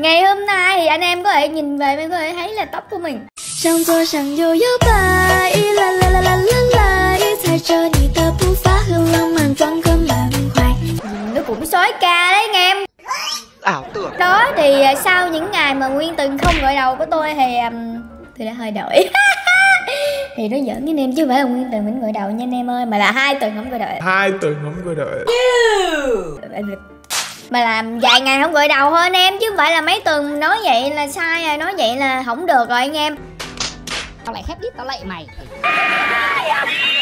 Ngày hôm nay thì anh em có thể nhìn về em có thể thấy là tóc của mình. Nó cũng sói ca đấy anh em. Ảo tưởng. Đó thì sau những ngày mà Nguyên Tuần không gội đầu của tôi thì đã hơi đổi. Thì nó giỡn với anh em chứ không phải là Nguyên Tuần vẫn gội đầu nha anh em ơi, mà là 2 tuần không gội đầu. 2 tuần không gội đầu. Mà làm vài ngày không gội đầu thôi anh em, chứ không phải là mấy tuần. Nói vậy là sai rồi, nói vậy là không được rồi anh em. Tao lại khép đít tao lại mày.